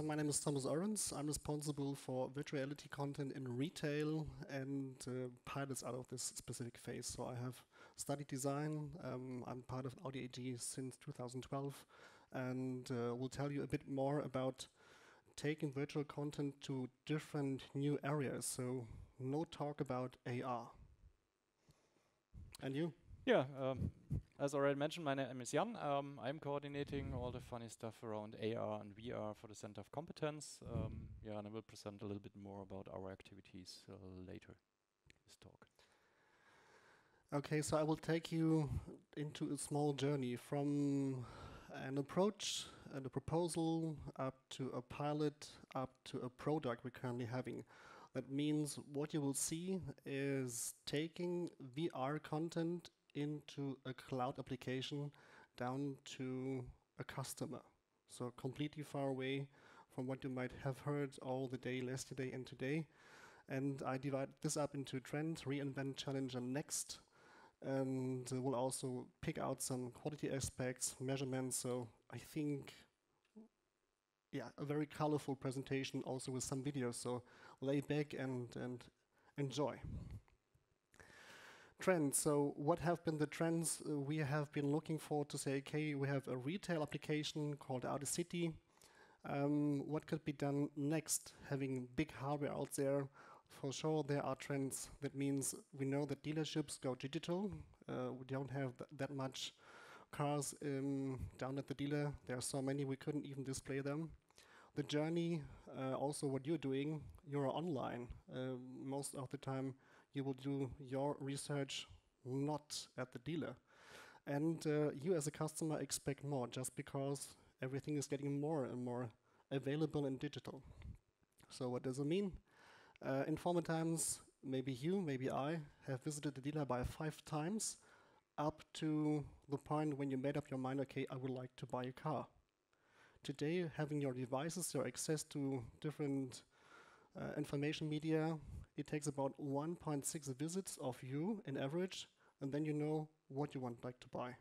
So my name is Thomas Orenz. I'm responsible for virtual reality content in retail and pilots out of this specific phase. So I have studied design. I'm part of Audi AG since 2012, and will tell you a bit more about taking virtual content to different new areas. So no talk about AR. And you? Yeah, as already mentioned, my name is Jan. I'm coordinating all the funny stuff around AR and VR for the Center of Competence. And I will present a little bit more about our activities later in this talk. Okay, so I will take you into a small journey from an approach and a proposal up to a pilot, up to a product we're currently having. That means what you will see is taking VR content into a cloud application down to a customer. So completely far away from what you might have heard all the day yesterday and today. And I divide this up into trend, reinvent, challenge, and next. And we'll also pick out some quality aspects, measurements. So I think, yeah, a very colorful presentation also with some videos. So lay back and enjoy. Trends. So what have been the trends we have been looking for to say, okay, we have a retail application called Audi City. What could be done next? Having big hardware out there, for sure there are trends. That means we know that dealerships go digital. We don't have that much cars down at the dealer. There are so many we couldn't even display them. The journey, also what you're doing, you're online. Most of the time you will do your research not at the dealer. And you as a customer expect more just because everything is getting more and more available and digital. So what does it mean? In former times, maybe you, maybe I, have visited the dealer by 5 times up to the point when you made up your mind, okay, I would like to buy a car. Today, having your devices, your access to different information media, it takes about 1.6 visits of you in average, and then you know what you would like to buy.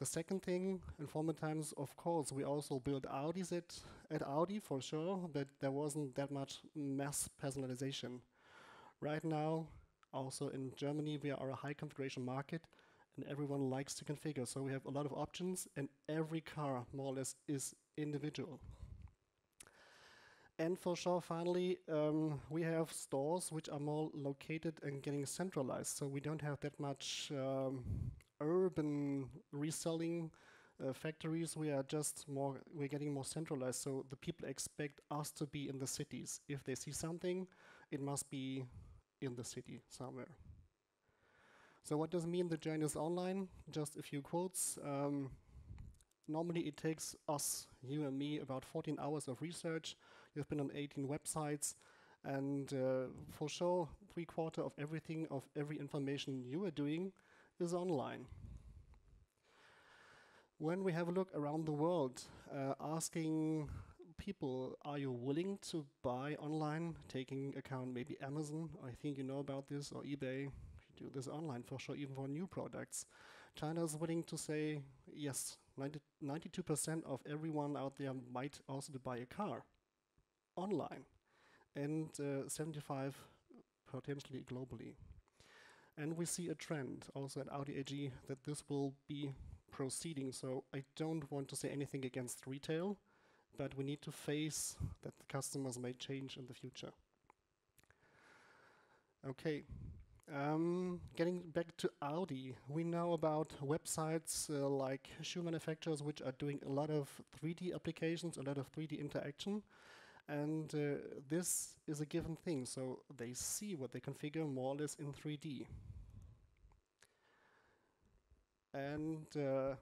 The second thing, in former times, of course, we also built Audis at Audi for sure, but there wasn't that much mass personalization. Right now, also in Germany, we are a high configuration market, and everyone likes to configure. So we have a lot of options, and every car, more or less, is individual. And for sure, finally, we have stores which are more located and getting centralized. So we don't have that much urban reselling factories. We are just more, we're getting more centralized. So the people expect us to be in the cities. If they see something, it must be in the city somewhere. So what does it mean the journey is online? Just a few quotes. Normally it takes us, you and me, about 14 hours of research. You've been on 18 websites, and for sure, 3/4 of everything, of every information you are doing is online. When we have a look around the world, asking people, are you willing to buy online, taking account maybe Amazon, I think you know about this, or eBay, you do this online for sure, even for new products. China is willing to say, yes, 92% of everyone out there might also buy a car online, and 75 potentially globally. And we see a trend also at Audi AG that this will be proceeding. So I don't want to say anything against retail, but we need to face that the customers may change in the future. Okay. Getting back to Audi, we know about websites like shoe manufacturers which are doing a lot of 3D applications, a lot of 3D interaction, and this is a given thing, so they see what they configure more or less in 3D. And the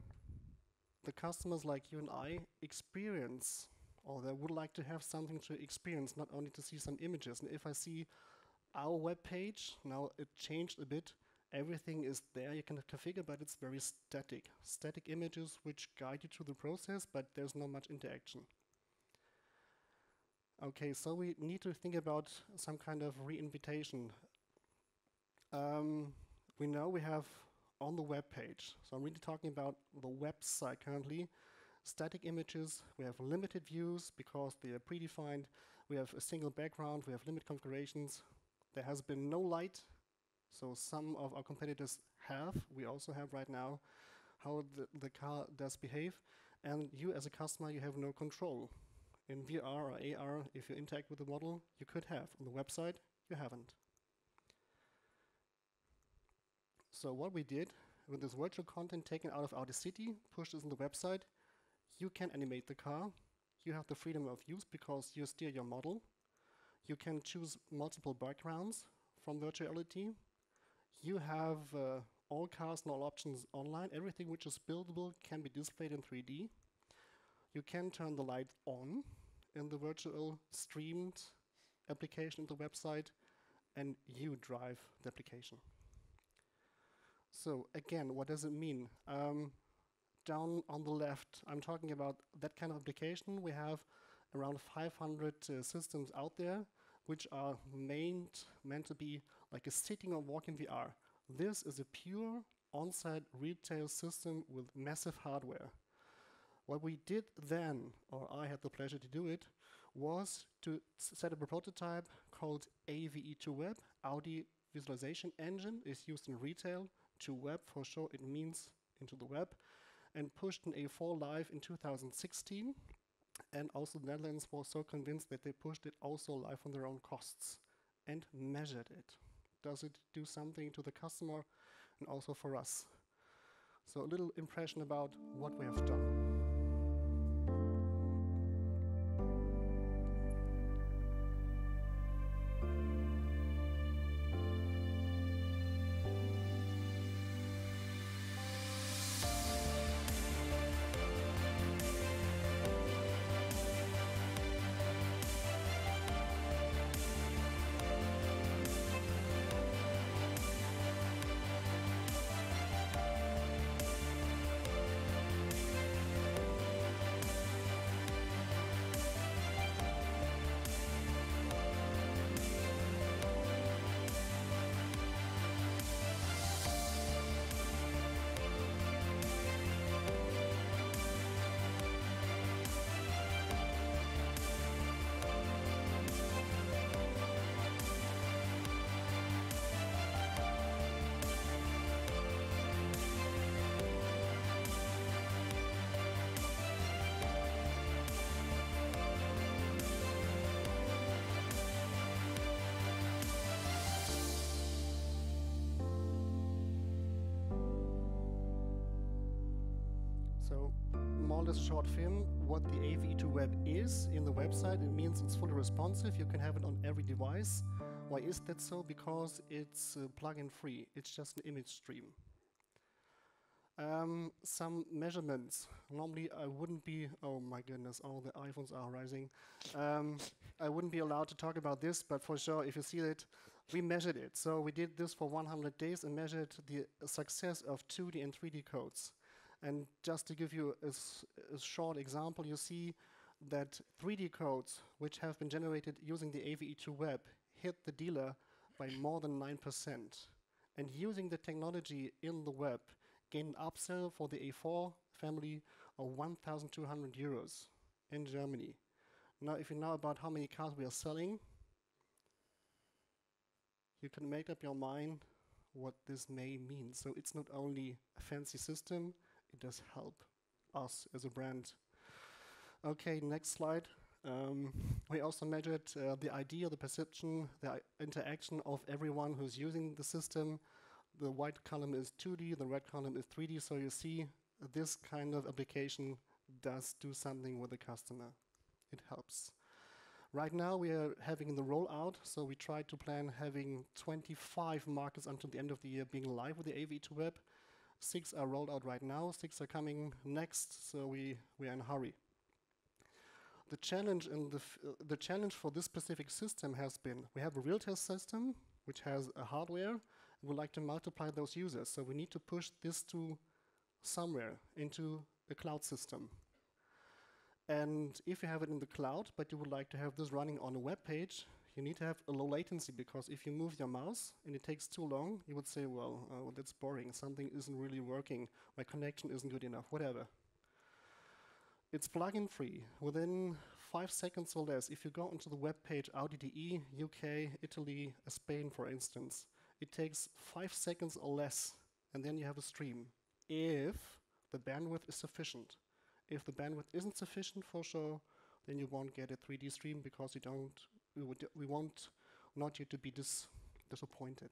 customers like you and I experience, or they would like to have something to experience, not only to see some images. And if I see our web page, now it changed a bit, everything is there, you can configure, but it's very static. Static images which guide you through the process, but there's not much interaction. Okay, so we need to think about some kind of re-invitation. We know we have on the web page, so I'm really talking about the website currently, static images, we have limited views because they are predefined, we have a single background, we have limit configurations. There has been no light, so some of our competitors have, we also have right now, how the car does behave, and you as a customer, you have no control. In VR or AR, if you interact with the model, you could have. On the website, you haven't. So what we did, with this virtual content taken out of Audi City, pushed this on the website, you can animate the car, you have the freedom of use because you steer your model, you can choose multiple backgrounds from virtuality, you have all cars and all options online, everything which is buildable can be displayed in 3D, you can turn the light on in the virtual streamed application of the website, and you drive the application. So again, what does it mean? Down on the left, I'm talking about that kind of application. We have around 500 systems out there, which are meant to be like a sitting or walking VR. This is a pure on-site retail system with massive hardware. What we did then, or I had the pleasure to do it, was to set up a prototype called AVE2Web, Audi Visualization Engine, is used in retail. To web, for sure, it means into the web, and pushed an A4 live in 2016. And also the Netherlands was so convinced that they pushed it also live on their own costs and measured it. Does it do something to the customer and also for us? So a little impression about what we have done. Short film, what the AVE2Web is in the website, it means it's fully responsive, you can have it on every device. Why is that so? Because it's plugin free, it's just an image stream. Some measurements, normally I wouldn't be, oh my goodness, all the iPhones are rising. I wouldn't be allowed to talk about this, but for sure, if you see it, we measured it. So we did this for 100 days and measured the success of 2D and 3D codes. And just to give you a short example, you see that 3D codes, which have been generated using the AVE2Web, hit the dealer by more than 9%. And using the technology in the web, gained an upsell for the A4 family of 1,200 euros in Germany. Now, if you know about how many cars we are selling, you can make up your mind what this may mean. So it's not only a fancy system, it does help us as a brand. Okay, next slide. We also measured the idea, the perception, the interaction of everyone who's using the system. The white column is 2D, the red column is 3D, so you see this kind of application does do something with the customer. It helps. Right now we are having the rollout, so we try to plan having 25 markets until the end of the year being live with the AVE2Web. 6 are rolled out right now, 6 are coming next, so we are in a hurry. The challenge, the challenge for this specific system has been, we have a real test system, which has a hardware, and we'd like to multiply those users, so we need to push this to somewhere, into a cloud system. And if you have it in the cloud, but you would like to have this running on a web page, you need to have a low latency, because if you move your mouse and it takes too long, you would say, well, that's boring, something isn't really working, my connection isn't good enough, whatever. It's plugin free. Within 5 seconds or less, if you go onto the web page Audi.de, UK, Italy, Spain, for instance, it takes 5 seconds or less, and then you have a stream. If the bandwidth is sufficient. If the bandwidth isn't sufficient, for sure, then you won't get a 3D stream because you don't. We want not you to be disappointed.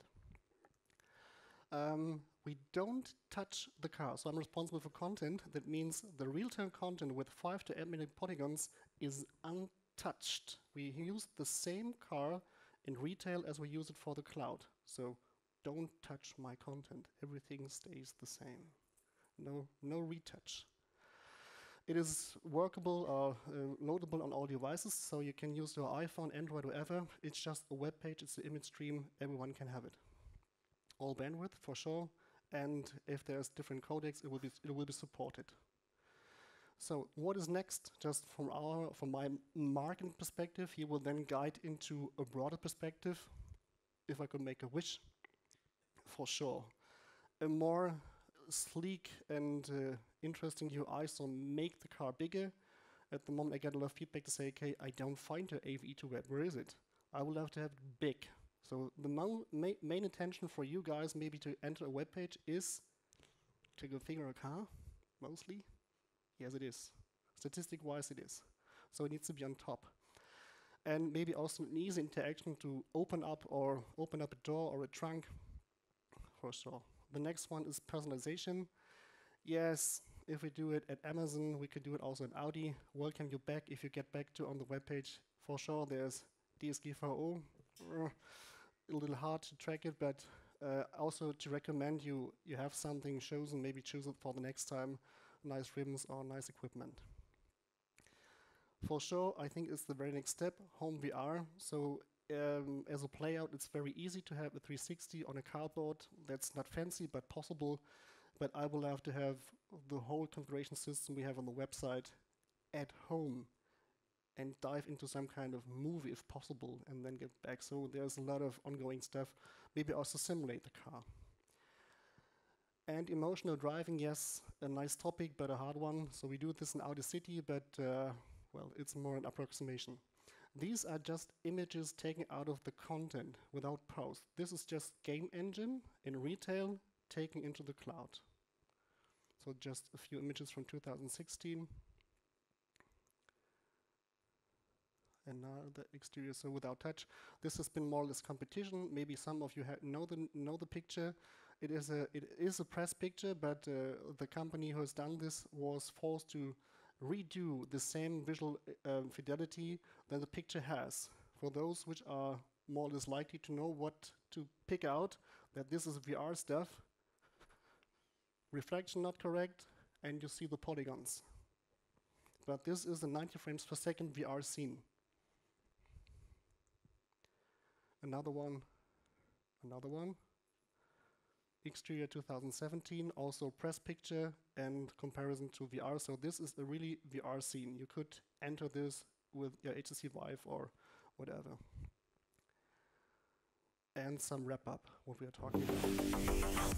We don't touch the car, so I'm responsible for content. That means the real-time content with 5 to 8 minute polygons is untouched. We use the same car in retail as we use it for the cloud. So don't touch my content. Everything stays the same. No retouch. It is workable or loadable on all devices, so you can use your iPhone, Android, whatever. It's just a web page, it's an image stream, everyone can have it. All bandwidth, for sure, and if there's different codecs, it will be supported. So what is next? Just from my marketing perspective, he will then guide into a broader perspective. If I could make a wish, for sure. A more sleek and interesting UI, so make the car bigger. At the moment, I get a lot of feedback to say, okay, I don't find your AVE2Web, where is it? I would love to have it big. So the main intention for you guys maybe to enter a web page is to configure a car, mostly. Yes, it is. Statistic-wise, it is. So it needs to be on top. And maybe also an easy interaction to open up a door or a trunk, for sure. The next one is personalization. Yes, if we do it at Amazon, we could do it also at Audi. Welcome you back if you get back to on the web page. For sure, there's DSGVO. A little hard to track it, but also to recommend you have something chosen, maybe choose it for the next time, nice ribbons or nice equipment. For sure, I think it's the very next step, home VR. So as a playout, it's very easy to have a 360 on a cardboard. That's not fancy, but possible. But I will have to have the whole configuration system we have on the website at home and dive into some kind of movie if possible and then get back. So there's a lot of ongoing stuff. Maybe also simulate the car. And emotional driving, yes, a nice topic, but a hard one. So we do this in Audi City, but well, it's more an approximation. These are just images taken out of the content without post. This is just game engine in retail taken into the cloud. So just a few images from 2016. And now the exterior, so without touch. This has been more or less competition. Maybe some of you know the picture. It is a press picture, but the company who has done this was forced to redo the same visual fidelity that the picture has. For those which are more or less likely to know what to pick out, that this is VR stuff. Reflection not correct, and you see the polygons. But this is a 90 frames per second VR scene. Another one. Exterior 2017, also press picture and comparison to VR. So this is a really VR scene. You could enter this with your HTC Vive or whatever. And some wrap up what we are talking about.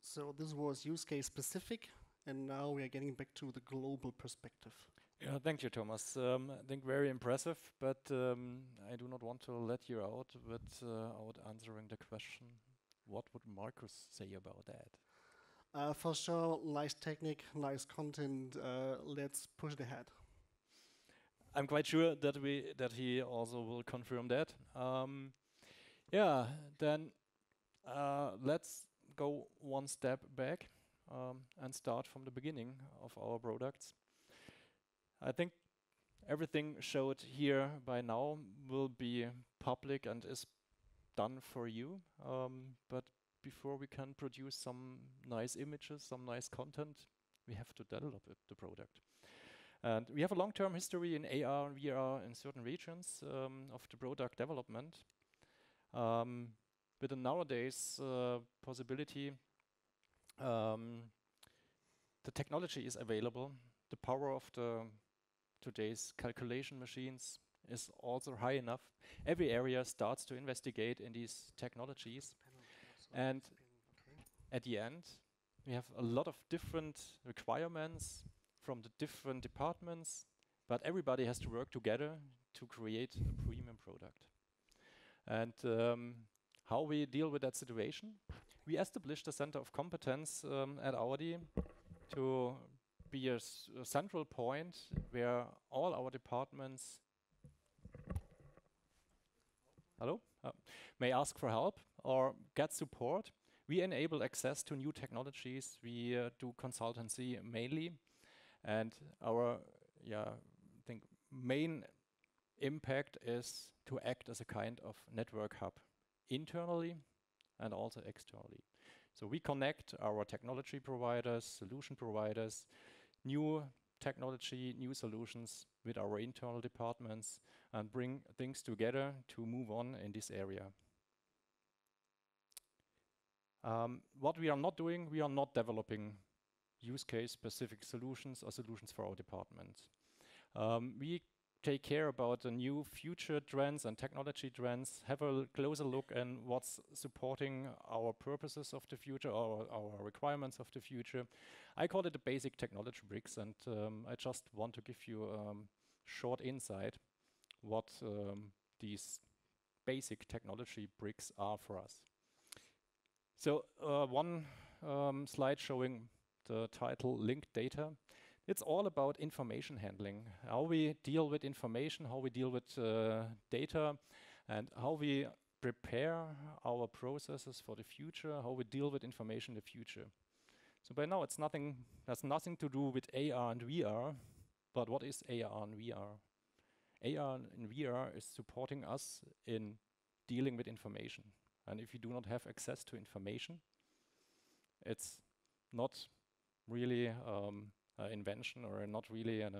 So this was use case specific, and now we are getting back to the global perspective. Yeah, thank you, Thomas. I think very impressive, but I do not want to let you out without answering the question, what would Markus say about that? For sure, nice technique, nice content, let's push it ahead. I'm quite sure that he also will confirm that. Yeah, then let's go one step back and start from the beginning of our products. I think everything showed here by now will be public and is done for you. But before we can produce some nice images, some nice content, we have to develop the product. And we have a long-term history in AR and VR in certain regions of the product development. With the nowadays possibility, the technology is available. The power of the today's calculation machines is also high enough. Every area starts to investigate in these technologies. And at the end, we have a lot of different requirements from the different departments, but everybody has to work together to create a premium product. And how we deal with that situation? We established a center of competence at Audi to be a central point where all our departments may ask for help or get support. We enable access to new technologies. We do consultancy mainly. And our, I think, main impact is to act as a kind of network hub internally and also externally. So we connect our technology providers, solution providers, new technology, new solutions with our internal departments and bring things together to move on in this area. What we are not doing, we are not developing use case-specific solutions or solutions for our department. We take care about the new future trends and technology trends, have a closer look at what's supporting our purposes of the future, our requirements of the future. I call it the basic technology bricks, and I just want to give you a short insight what these basic technology bricks are for us. So one slide showing the title linked data. It's all about information handling, how we deal with information, how we deal with data, and how we prepare our processes for the future, how we deal with information in the future. So by now, it's nothing, has nothing to do with AR and VR, but what is AR and VR? AR and VR is supporting us in dealing with information. And if you do not have access to information, it's not really invention or not really an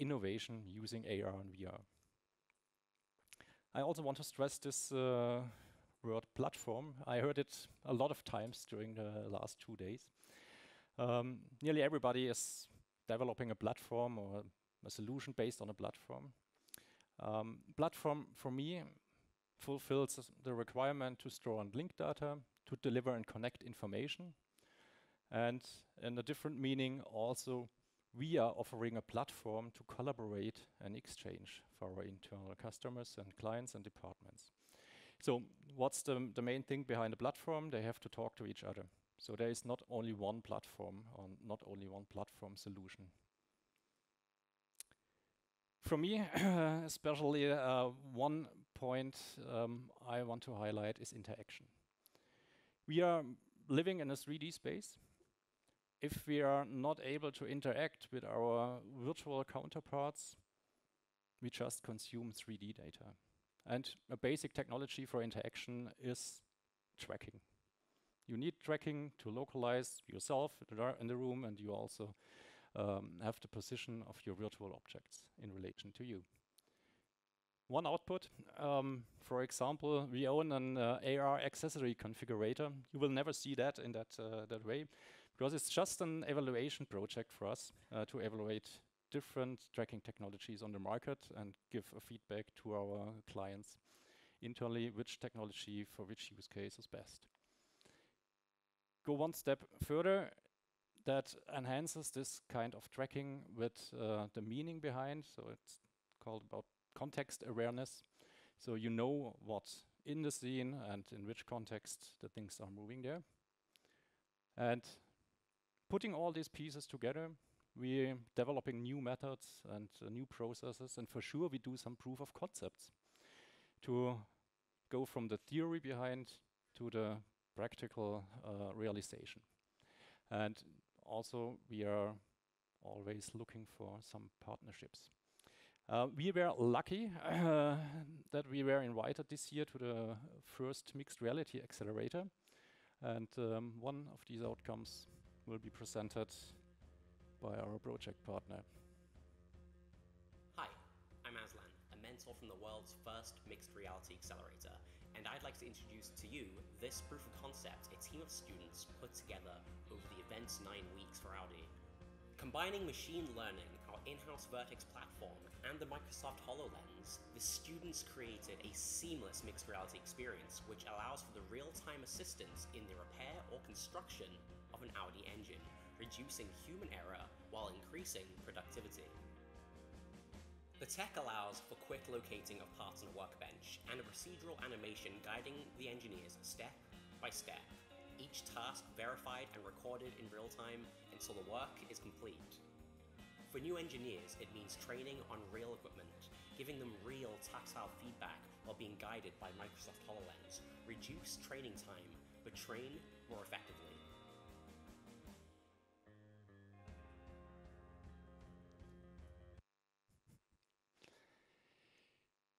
innovation using AR and VR. I also want to stress this word platform. I heard it a lot of times during the last 2 days. Nearly everybody is developing a platform or a solution based on a platform. Platform for me fulfills the requirement to store and link data, to deliver and connect information. And in a different meaning also, we are offering a platform to collaborate and exchange for our internal customers and clients and departments. So what's the main thing behind the platform? They have to talk to each other. So there is not only one platform or not only one platform solution. For me, especially one point I want to highlight is interaction. We are living in a 3D space. If we are not able to interact with our virtual counterparts, we just consume 3D data. And a basic technology for interaction is tracking. You need tracking to localize yourself in the room, and you also have the position of your virtual objects in relation to you. One output, for example, we own an AR accessory configurator. You will never see that in that way, because it's just an evaluation project for us to evaluate different tracking technologies on the market and give a feedback to our clients internally which technology for which use case is best. Go one step further. That enhances this kind of tracking with the meaning behind. So it's called about context awareness. So you know what's in the scene and in which context the things are moving there. And putting all these pieces together, we're developing new methods and new processes. And for sure, we do some proof of concepts to go from the theory behind to the practical realization. And also we are always looking for some partnerships. We were lucky that we were invited this year to the first mixed reality accelerator, and one of these outcomes will be presented by our project partner. Hi, I'm Aslan, a mentor from the world's first mixed reality accelerator, and I'd like to introduce to you this proof of concept a team of students put together over the event's 9 weeks for Audi. Combining machine learning, our in-house Vertex platform, and the Microsoft HoloLens, the students created a seamless mixed reality experience which allows for the real-time assistance in the repair or construction of an Audi engine, reducing human error while increasing productivity. The tech allows for quick locating of parts on a workbench, and a procedural animation guiding the engineers step by step. Each task verified and recorded in real time until the work is complete. For new engineers, it means training on real equipment, giving them real tactile feedback while being guided by Microsoft HoloLens. Reduce training time, but train more effectively.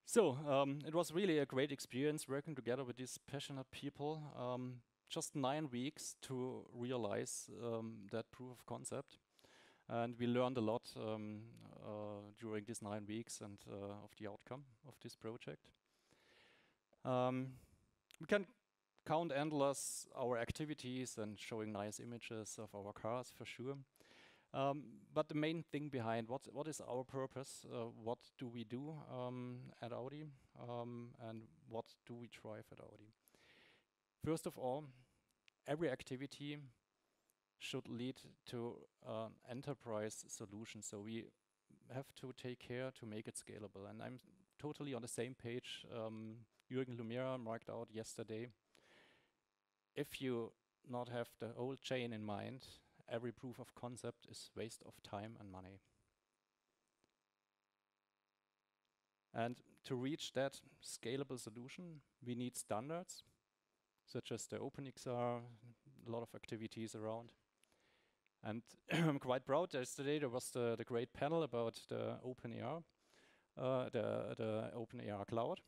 So, it was really a great experience working together with these passionate people. Just 9 weeks to realize that proof of concept, and we learned a lot during these 9 weeks and of the outcome of this project. We can count endless our activities and showing nice images of our cars for sure, but the main thing behind what is our purpose, what do we do at Audi, and what do we drive at Audi. First of all, every activity should lead to an enterprise solution. So we have to take care to make it scalable. And I'm totally on the same page. Jürgen Lumira marked out yesterday. If you not have the whole chain in mind, every proof of concept is waste of time and money. And to reach that scalable solution, we need standards, such as the OpenXR, a lot of activities around. And I'm quite proud, yesterday there was the great panel about the OpenAR, the OpenAR Cloud,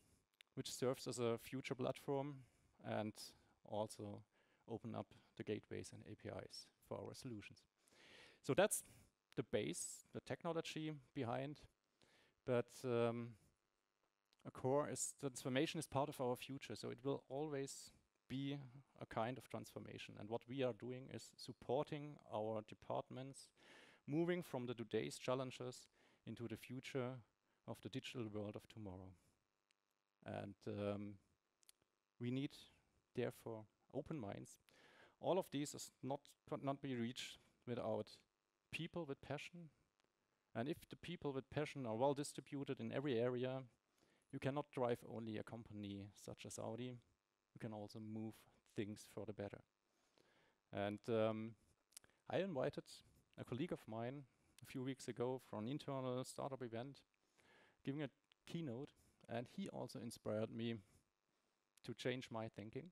which serves as a future platform and also open up the gateways and APIs for our solutions. So that's the base, the technology behind, but a core is transformation is part of our future, so it will always be a kind of transformation. And what we are doing is supporting our departments, moving from the today's challenges into the future of the digital world of tomorrow. And we need, therefore, open minds. All of these is not be reached without people with passion. And if the people with passion are well distributed in every area, you cannot drive only a company such as Audi. Can also move things for the better. And I invited a colleague of mine a few weeks ago for an internal startup event, giving a keynote, and he also inspired me to change my thinking.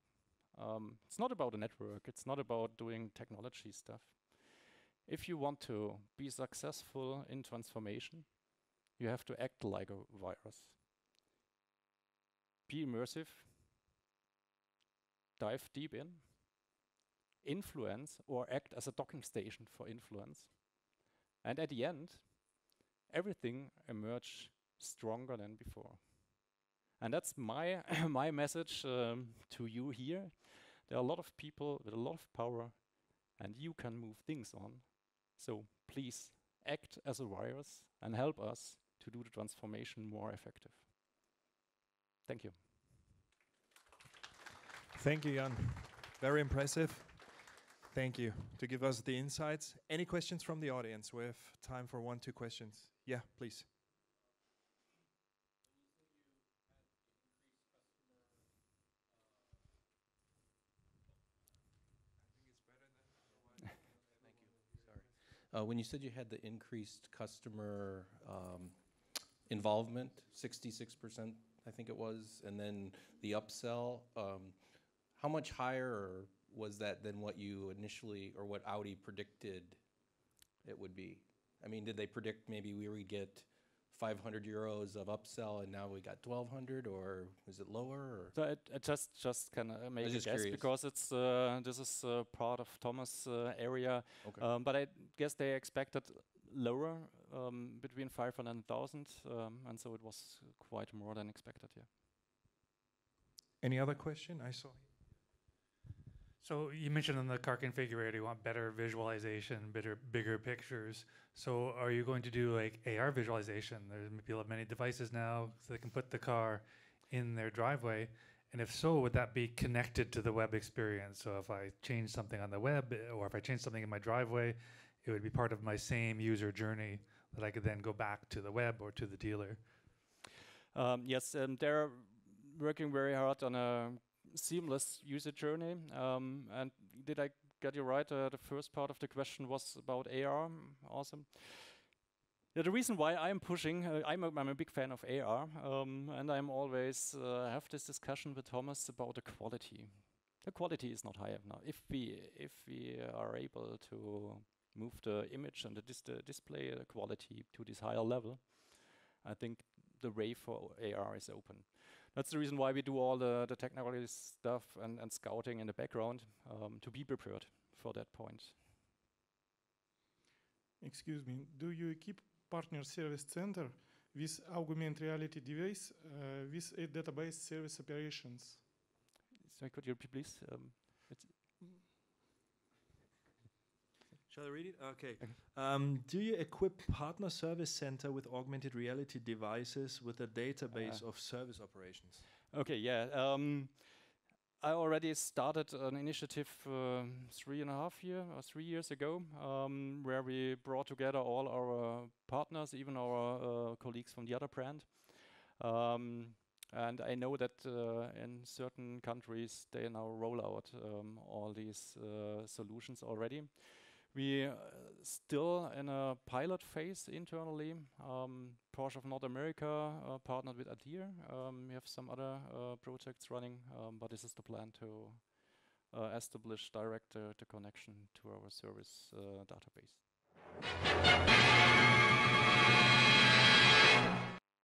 It's not about a network, it's not about doing technology stuff. If you want to be successful in transformation, you have to act like a virus. Be immersive, dive deep in, influence or act as a docking station for influence. And at the end, everything emerges stronger than before. And that's my, my message to you here. There are a lot of people with a lot of power, and you can move things on. So please act as a virus and help us to do the transformation more effective. Thank you. Thank you, Jan. Very impressive. Thank you to give us the insights. Any questions from the audience? We have time for 1-2 questions. Yeah, please. Thank you. Sorry. When you said you had the increased customer involvement, 66%, I think it was, and then the upsell. How much higher was that than what you initially, or what Audi predicted it would be? I mean, did they predict maybe we would get 500 euros of upsell and now we got 1,200, or is it lower? Or? So I just can make a guess curious. Because it's this is part of Thomas' area. Okay. But I guess they expected lower, between 500 and 1,000, and so it was quite more than expected. Yeah. Any other question? I saw. So you mentioned in the car configurator you want better visualization, bigger pictures. So are you going to do like AR visualization? There's people have many devices now, so they can put the car in their driveway. And if so, would that be connected to the web experience? So if I change something on the web, or if I change something in my driveway, it would be part of my same user journey that I could then go back to the web or to the dealer. Yes, they're working very hard on a seamless user journey, and did I get you right? The first part of the question was about AR. Awesome. Yeah, the reason why I'm pushing, I'm a big fan of AR, and I'm always have this discussion with Thomas about the quality. The quality is not high enough now. If we are able to move the image and the display quality to this higher level, I think the way for AR is open. That's the reason why we do all the technology stuff and scouting in the background, to be prepared for that point. Excuse me, do you equip partner service center with augmented reality device with a database service operations? Sorry, could you repeat, please? Shall I read it? Okay. Do you equip partner service center with augmented reality devices with a database of service operations? Okay, yeah. I already started an initiative 3 years ago, where we brought together all our partners, even our colleagues from the other brand. And I know that in certain countries they now roll out all these solutions already. We still in a pilot phase internally. Porsche of North America partnered with Adir. We have some other projects running, but this is the plan to establish direct the connection to our service database.